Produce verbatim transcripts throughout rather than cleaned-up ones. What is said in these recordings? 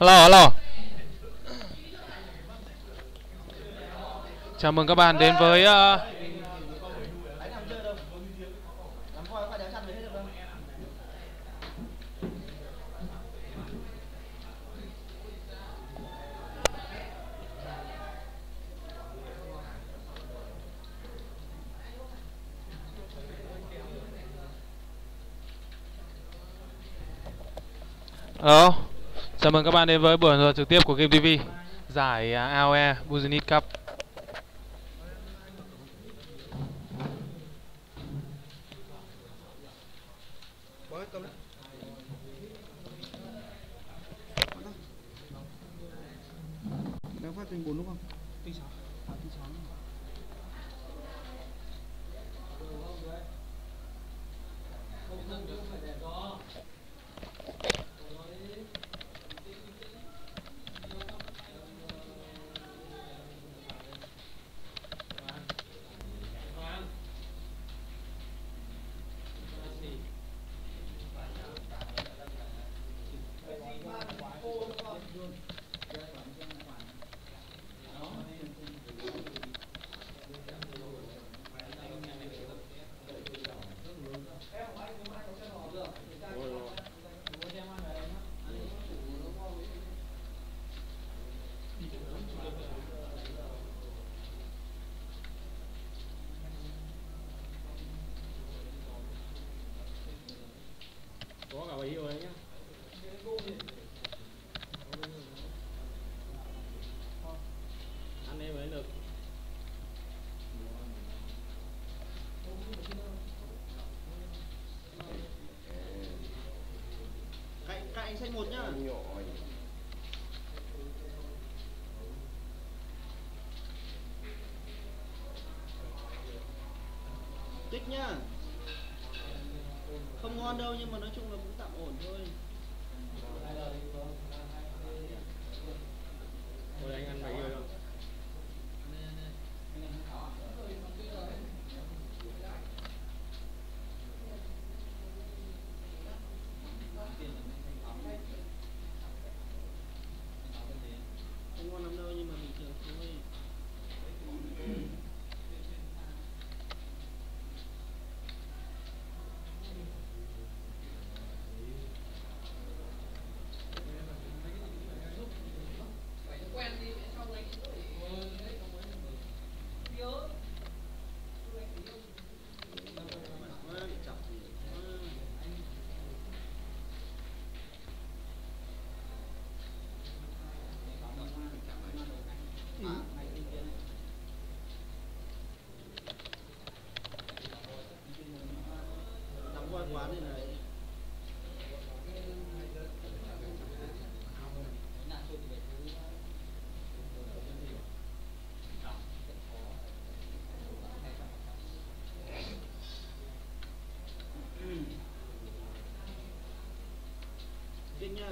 Hello, hello. Chào mừng các bạn đến với uh... Hello. Chào mừng các bạn đến với buổi trực tiếp của gametv giải a o e Business Cup. Xanh một nhá. Tích nhá. Không ngon đâu nhưng mà nói chung là cũng tạm ổn thôi. Thôi anh ăn mấy rồi không? Quán này này. Đi nha.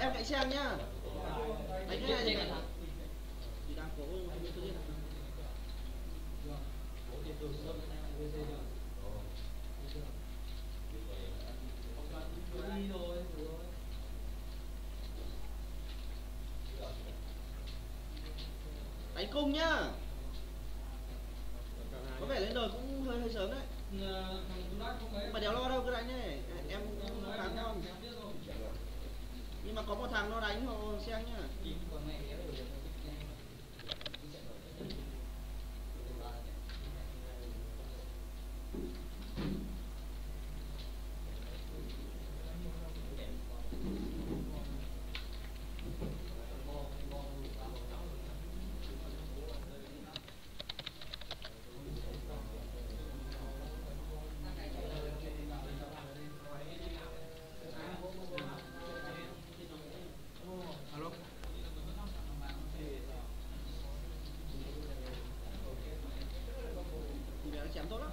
Em cạnh xem nhá. Đấy cái này thì đang có đánh cung nhá. Có vẻ lên đời cũng hơi hơi sớm đấy. Mà đéo lo đâu cứ đánh này. Em không làm không? Nhưng mà có một thằng nó đánh hộ xem nhá. chém tốt lắm.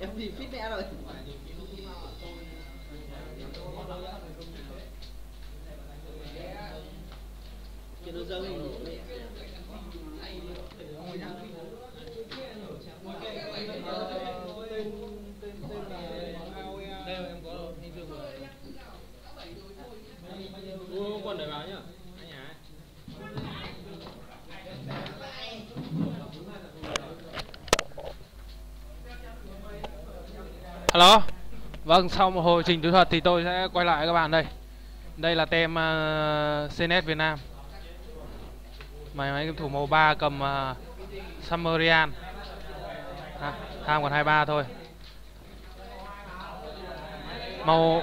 Em thì fit mẹ rồi. Cái nó dâng Hello. Vâng, sau một hồi trình kỹ thuật thì tôi sẽ quay lại các bạn đây. Đây là tem uh, xê en e tê Việt Nam. Máy máy game thủ màu ba cầm uh, Sumerian. À, tham còn hai mươi ba thôi. Màu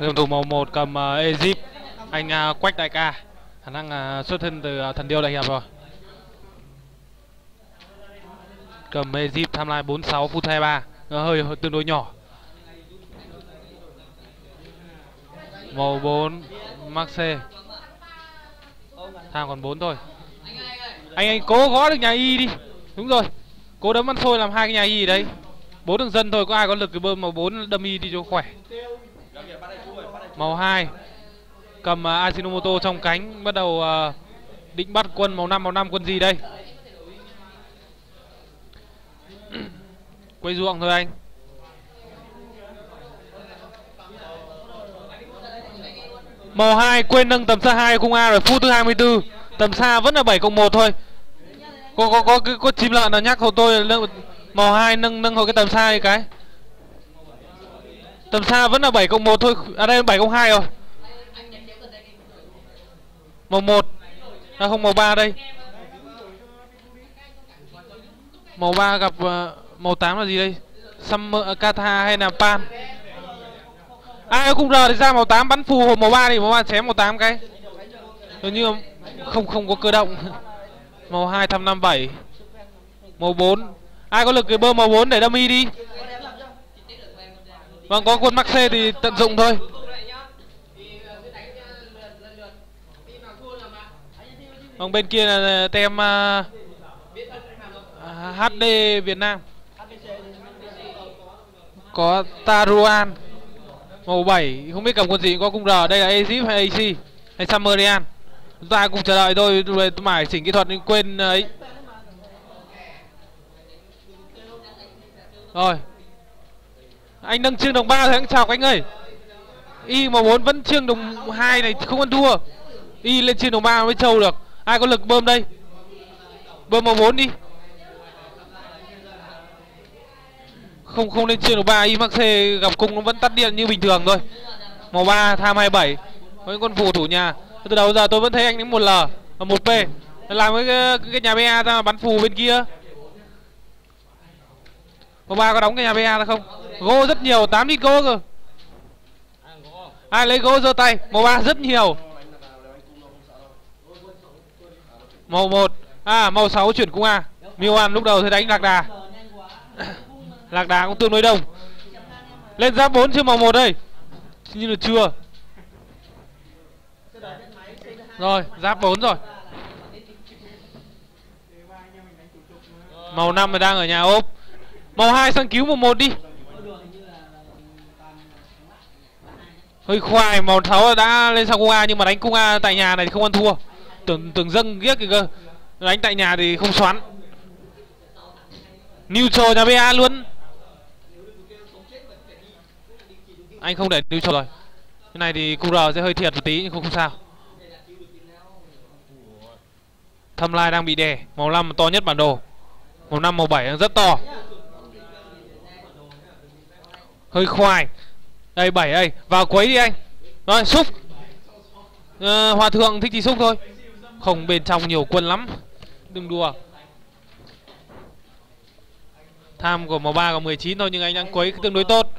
game thủ màu một cầm uh, Egypt, anh uh, Quách Đại Ca, khả năng uh, xuất thân từ uh, Thần Điêu Đại Hiệp rồi. Cầm Egypt tham lai bốn mươi sáu phút hai mươi ba, nó hơi, hơi tương đối nhỏ. Màu bốn Maxe, tham còn bốn thôi. Anh anh cố gõ được nhà Y đi, đúng rồi. Cố đấm ăn xôi làm hai cái nhà Y đấy. Bốn đường dân thôi, có ai có lực cái bơm màu bốn đâm Y đi cho khỏe. Màu hai cầm uh, Ajinomoto trong cánh, bắt đầu uh, định bắt quân màu năm. Màu năm quân gì đây? Quay ruộng thôi anh. Màu hai quên nâng tầm xa hai khung A rồi, phút thứ hai mươi tư. Tầm xa vẫn là bảy cộng một thôi. Có có có có, có chim lợn nào nhắc hộ tôi màu hai nâng nâng hộ cái tầm xa ấy cái. Tầm xa vẫn là bảy cộng một thôi, ở à đây bảy cộng hai rồi. Màu một, à không màu ba đây. Màu ba gặp uh, màu tám là gì đây? Summer Kata hay là Pan? Ai à, cũng rờ thì ra màu tám bắn phù hộp màu ba thì màu ba chém màu tám cái. Hình như không không có cơ động. Màu hai thăm năm bảy. Màu bốn. Ai có lực cái bơm màu bốn để dummy đi. Vâng, có quân Max C thì tận dụng thôi. Vâng, bên kia là tem uh, hát đê Việt Nam. Có Taruan màu bảy, không biết cầm quân gì, có cung R. Đây là Egypt hay a xê hay Samarian. Chúng ta cùng chờ đợi thôi, tôi mải chỉnh kỹ thuật nên quên ấy. Rồi, anh nâng Trương Đồng ba rồi, anh chào anh ơi. Y màu bốn vẫn Trương Đồng hai này, không ăn thua. Y lên Trương Đồng ba mới trâu được. Ai có lực bơm đây? Bơm màu bốn đi. Không không lên Trương Đồng ba, Y Max C gặp cung nó vẫn tắt điện như bình thường thôi. Màu ba tham hai mươi bảy. Với con phù thủ nhà. Từ đầu giờ tôi vẫn thấy anh đến một L và một P. Làm cái, cái nhà bê a ra bắn phù bên kia. Màu ba có đóng cái nhà bê a ra không? Gỗ rất nhiều, tám lít gỗ cơ. Ai lấy gỗ giơ tay. Màu ba rất nhiều. Màu một. À, màu sáu chuyển cung A. Milan lúc đầu thấy đánh lạc đà. Lạc đà cũng tương đối đông. Lên giáp bốn chưa màu một đây. Nhưng là chưa. Rồi, giáp bốn rồi. Màu năm đang ở nhà ốp. Màu hai sang cứu màu một đi. Hơi khoai, màu sáu đã lên sang cung A nhưng mà đánh cung A tại nhà này thì không ăn thua. Tưởng tưởng dâng ghét kìa cơ. Đánh tại nhà thì không xoắn. Neutral nhà bê a luôn. Anh không để neutral rồi. Cái này thì cung R sẽ hơi thiệt một tí nhưng không, không sao. Thâm Lai đang bị đè. Màu năm to nhất bản đồ. Màu năm, màu bảy đang rất to. Hơi khoai. Đây bảy đây. Vào quấy đi anh. Rồi xúc. Ờ, Hòa Thượng thích thì xúc thôi. Không, bên trong nhiều quân lắm. Đừng đùa. Tham của màu ba có mười chín thôi. Nhưng anh đang quấy tương đối tốt.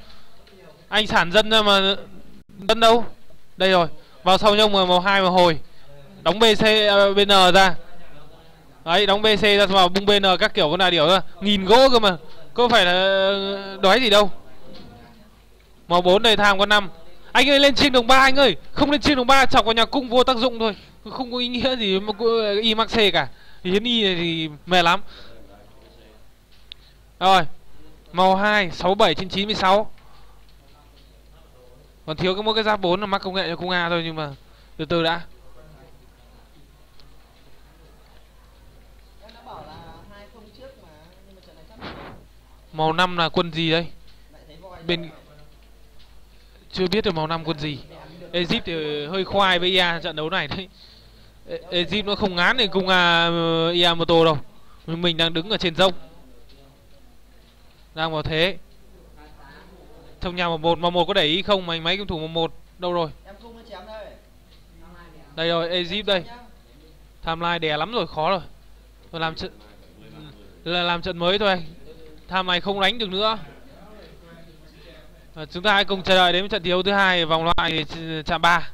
Anh sản dân ra mà. Dân đâu. Đây rồi. Vào sau nhông màu hai mà hồi. Đóng bê xê, bê en ra. Đấy, đóng bê xê ra vào bung bê en các kiểu con là điều ra. Nghìn gỗ cơ mà. Có phải là đói gì đâu. Màu bốn đây tham con năm. Anh ơi lên Trương Đồng ba anh ơi. Không lên Trương Đồng ba chọc vào nhà cung vô tác dụng thôi. Không có ý nghĩa gì mà Y Max C cả. Hiến Y này thì mệt lắm. Rồi. Màu hai, sáu mươi bảy trên chín mươi sáu. Còn thiếu cái mỗi cái giáp bốn là mắc công nghệ cho cung A thôi nhưng mà từ từ đã. Màu năm là quân gì đây? Bên chưa biết được màu năm quân gì. Egypt thì hơi khoai với i a trận đấu này đấy. E Egypt nó không ngán thì cùng à, i a Moto đâu. Mình đang đứng ở trên dông. Đang vào thế. Trong nhà màu một, màu một có để ý không mà máy kim thủ màu một đâu rồi? Đây rồi, Egypt đây. Timeline đè lắm rồi, khó rồi. Tôi làm trận là làm trận mới thôi anh. Tham này không đánh được nữa. À, chúng ta hãy cùng chờ đợi đến trận đấu thứ hai vòng loại chạm ba.